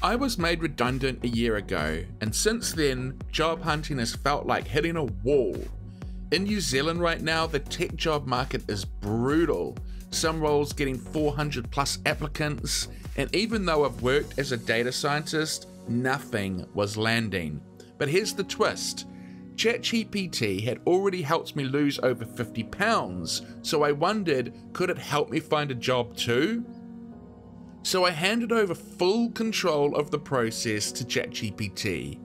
I was made redundant a year ago, and since then, job hunting has felt like hitting a wall. In New Zealand right now, the tech job market is brutal. Some roles getting 400 plus applicants, and even though I've worked as a data scientist, nothing was landing. But here's the twist. ChatGPT had already helped me lose over 50 pounds, so I wondered, could it help me find a job too? So I handed over full control of the process to ChatGPT.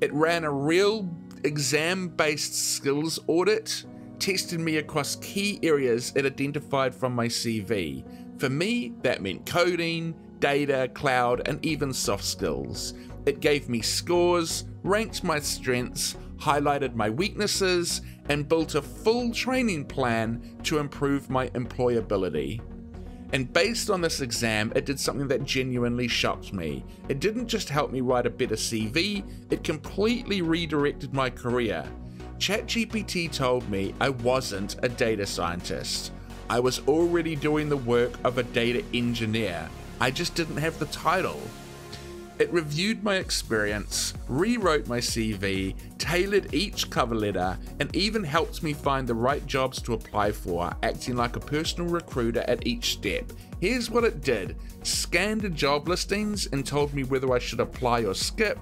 It ran a real exam-based skills audit, tested me across key areas it identified from my CV. For me, that meant coding, data, cloud, and even soft skills. It gave me scores, ranked my strengths, highlighted my weaknesses, and built a full training plan to improve my employability. And based on this exam, it did something that genuinely shocked me. It didn't just help me write a better CV, it completely redirected my career. ChatGPT told me I wasn't a data scientist. I was already doing the work of a data engineer. I just didn't have the title. It reviewed my experience, rewrote my CV, tailored each cover letter, and even helped me find the right jobs to apply for, acting like a personal recruiter at each step. Here's what it did. Scanned the job listings and told me whether I should apply or skip,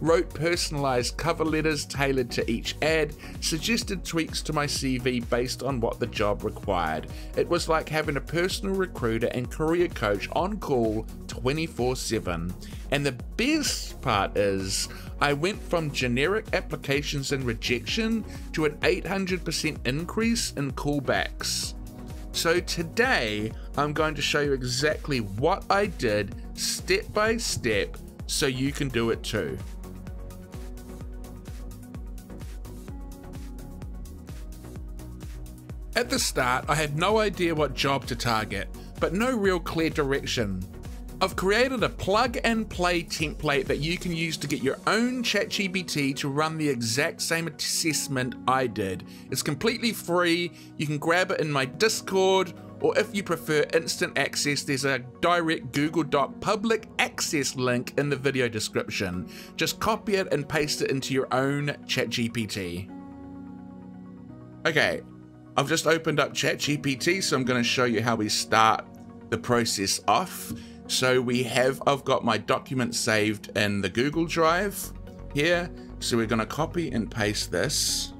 wrote personalized cover letters tailored to each ad, suggested tweaks to my CV based on what the job required. It was like having a personal recruiter and career coach on call 24/7. And the best part is, I went from generic applications and rejection to an 800% increase in callbacks. So today, I'm going to show you exactly what I did step by step so you can do it too. At the start, I had no idea what job to target, but no real clear direction. I've created a plug and play template that you can use to get your own ChatGPT to run the exact same assessment I did. It's completely free, you can grab it in my Discord, or if you prefer instant access, there's a direct Google Doc public access link in the video description. Just copy it and paste it into your own ChatGPT. Okay. I've just opened up ChatGPT, so I'm going to show you how we start the process off. So I've got my document saved in the Google Drive here. So we're going to copy and paste this,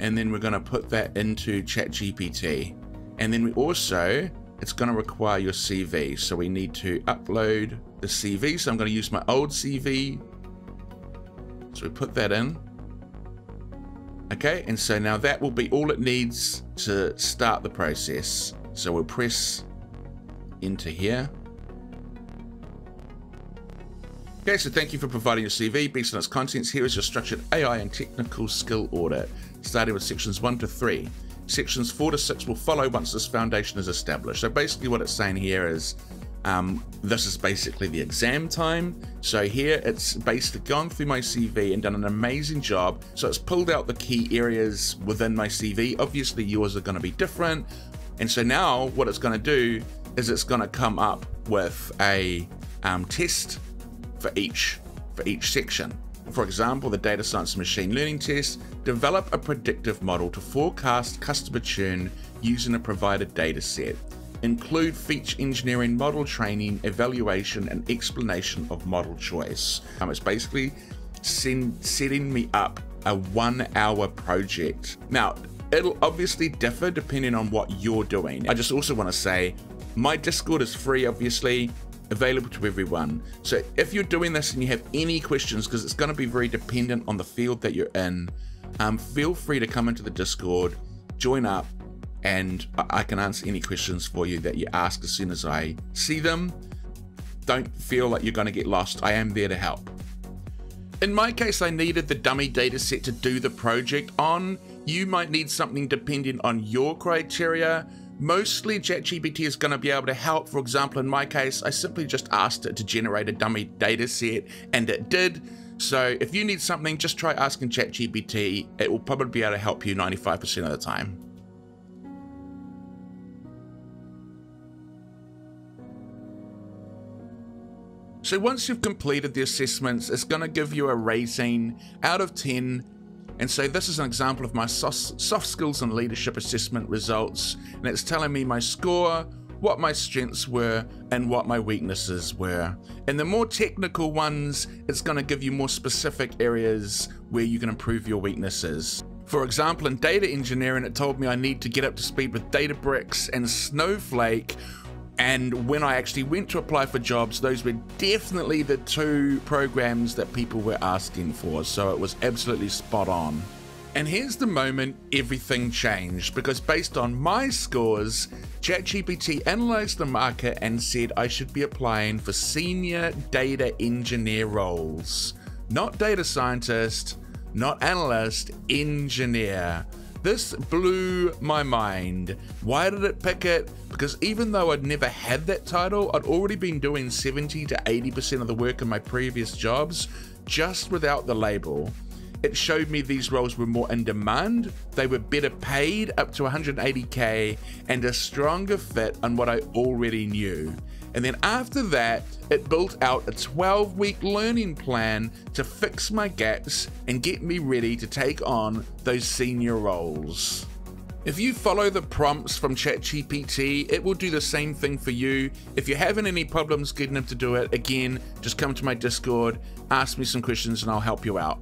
and then we're going to put that into ChatGPT. And then it's going to require your CV. So we need to upload the CV. So I'm going to use my old CV. So we put that in. Okay, and so now that will be all it needs to start the process. So we'll press enter here. Okay, so thank you for providing your CV. Based on its contents, here is your structured AI and technical skill audit, starting with sections 1 to 3. Sections 4 to 6 will follow once this foundation is established. So basically what it's saying here is, this is basically the exam time. So here it's basically gone through my CV and done an amazing job. So it's pulled out the key areas within my CV. Obviously yours are going to be different. And so now what it's going to do is it's going to come up with a test for each section. For example, the data science and machine learning test, develop a predictive model to forecast customer churn using a provided data set. Include feature engineering, model training, evaluation, and explanation of model choice. It's basically setting me up a 1 hour project. Now, it'll obviously differ depending on what you're doing. I just also want to say, my Discord is free, obviously, available to everyone. So if you're doing this and you have any questions, because it's going to be very dependent on the field that you're in, feel free to come into the Discord, join up, and I can answer any questions for you that you ask as soon as I see them. Don't feel like you're going to get lost. I am there to help. In my case, I needed the dummy data set to do the project on. You might need something depending on your criteria. Mostly ChatGPT is going to be able to help. For example, in my case, I simply just asked it to generate a dummy data set and it did. So if you need something, just try asking ChatGPT. It will probably be able to help you 95% of the time. So once you've completed the assessments, it's going to give you a rating out of 10. And so this is an example of my soft skills and leadership assessment results. And it's telling me my score, what my strengths were, and what my weaknesses were. And the more technical ones, it's going to give you more specific areas where you can improve your weaknesses. For example, in data engineering, it told me I need to get up to speed with Databricks and Snowflake. And when I actually went to apply for jobs, those were definitely the two programs that people were asking for. So it was absolutely spot on. And here's the moment everything changed, because based on my scores, ChatGPT analyzed the market and said I should be applying for senior data engineer roles. Not data scientist, not analyst, engineer. This blew my mind. Why did it pick it? Because even though I'd never had that title, I'd already been doing 70 to 80% of the work in my previous jobs, just without the label. It showed me these roles were more in demand, they were better paid, up to 180K, and a stronger fit on what I already knew. And then after that, it built out a 12-week learning plan to fix my gaps and get me ready to take on those senior roles. If you follow the prompts from ChatGPT, it will do the same thing for you. If you're having any problems getting them to do it, again, just come to my Discord, ask me some questions, and I'll help you out.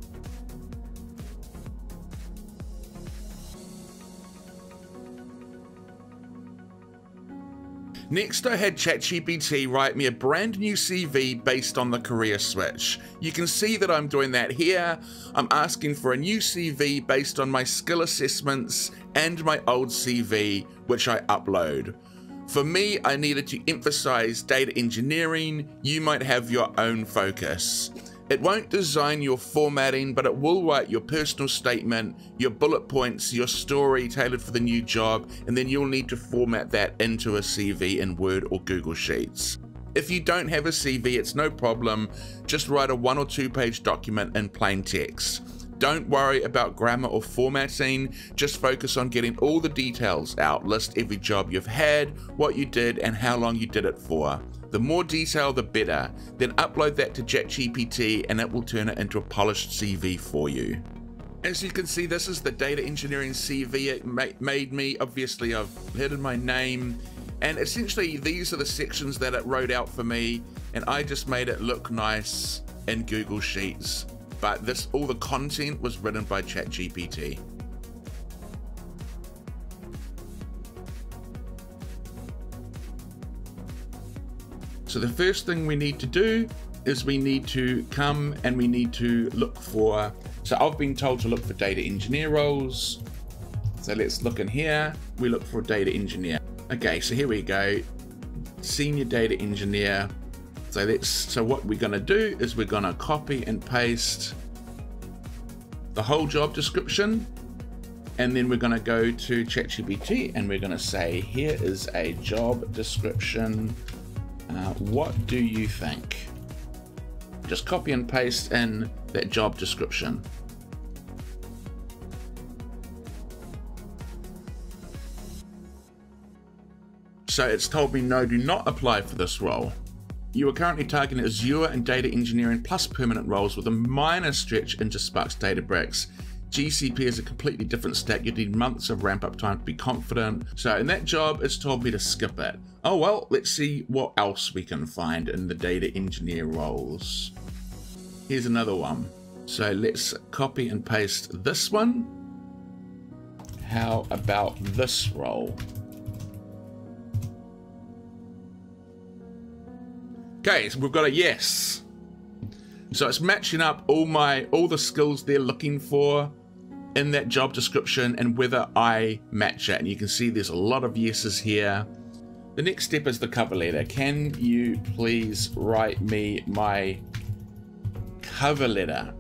Next, I had ChatGPT write me a brand new CV based on the career switch. You can see that I'm doing that here. I'm asking for a new CV based on my skill assessments and my old CV, which I upload. For me, I needed to emphasize data engineering. You might have your own focus. It won't design your formatting, but it will write your personal statement, your bullet points, your story tailored for the new job, and then you'll need to format that into a CV in Word or Google Sheets. If you don't have a CV, it's no problem. Just write a 1- or 2-page document in plain text. Don't worry about grammar or formatting. Just focus on getting all the details out. List every job you've had, what you did, and how long you did it for. The more detail, the better. Then upload that to ChatGPT and it will turn it into a polished CV for you. As you can see, this is the data engineering CV it made me. Obviously, I've hidden my name. And essentially, these are the sections that it wrote out for me. And I just made it look nice in Google Sheets. But all the content was written by ChatGPT. So the first thing we need to do is we need to come and we need to look for, so I've been told to look for data engineer roles. So let's look in here. We look for a data engineer. Okay, so here we go. Senior data engineer. So what we're gonna do is we're gonna copy and paste the whole job description. And then we're gonna go to ChatGPT and we're gonna say, here is a job description. What do you think? Just copy and paste in that job description. So it's told me no, do not apply for this role. You are currently targeting Azure and data engineering plus permanent roles with a minor stretch into Spark's Databricks. GCP is a completely different stack. You need months of ramp up time to be confident. So in that job, it's told me to skip it. Oh well, let's see what else we can find in the data engineer roles. Here's another one. So let's copy and paste this one. How about this role? Okay, so we've got a yes. So it's matching up all the skills they're looking for in that job description and whether I match it. And you can see there's a lot of yeses here. The next step is the cover letter. Can you please write me my cover letter?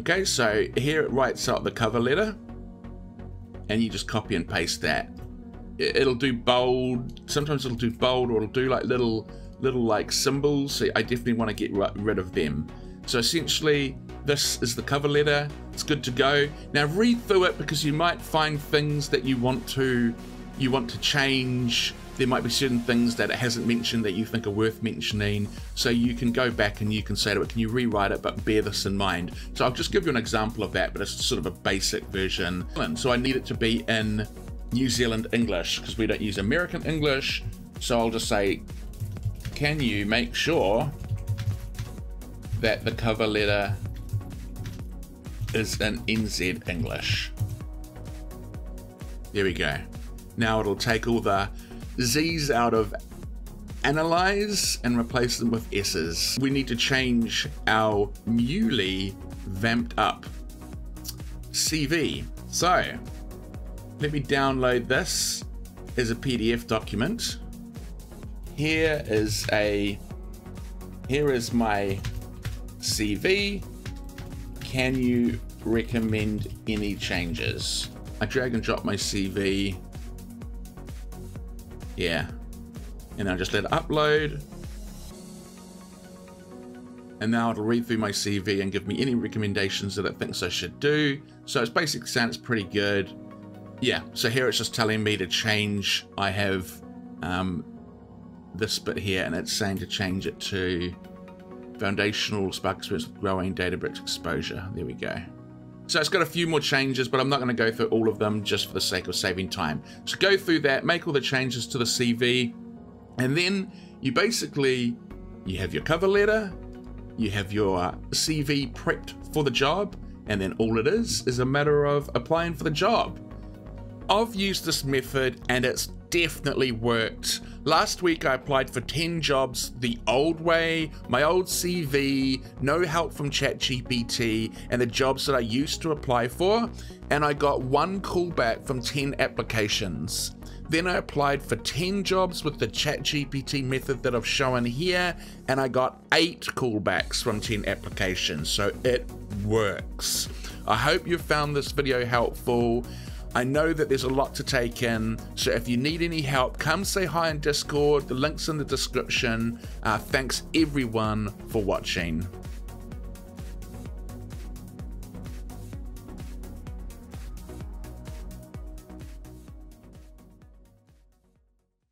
Okay, so here it writes out the cover letter and you just copy and paste that. It'll do bold, sometimes it'll do bold, or it'll do like little like symbols, so I definitely want to get rid of them. So essentially, this is the cover letter. It's good to go. Now read through it because you might find things that you want to you want to change. There might be certain things that it hasn't mentioned that you think are worth mentioning. So you can go back and you can say to it, can you rewrite it, but bear this in mind. So I'll just give you an example of that, but it's sort of a basic version. So I need it to be in New Zealand English because we don't use American English. So I'll just say, can you make sure that the cover letter is in NZ English? There we go. Now it'll take all the Z's out of analyze and replace them with S's. We need to change our newly vamped up CV. So let me download this as a PDF document. Here is my CV. Can you recommend any changes? I drag and drop my CV. Yeah, and I'll just let it upload. And now it'll read through my CV and give me any recommendations that it thinks I should do. So it's basically saying it's pretty good. Yeah, so here it's just telling me to change. I have this bit here and it's saying to change it to foundational Spark experience with growing Databricks exposure. There we go. So it's got a few more changes, but I'm not going to go through all of them just for the sake of saving time. So go through that, make all the changes to the CV, and then you basically, you have your cover letter, you have your CV prepped for the job, and then all it is a matter of applying for the job. I've used this method and it's definitely worked. Last week I applied for 10 jobs the old way, my old CV, no help from ChatGPT, and the jobs that I used to apply for, and I got one callback from 10 applications. Then I applied for 10 jobs with the ChatGPT method that I've shown here, and I got 8 callbacks from 10 applications, so it works. I hope you found this video helpful. I know that there's a lot to take in, so if you need any help, come say hi in Discord. The link's in the description. Thanks everyone for watching.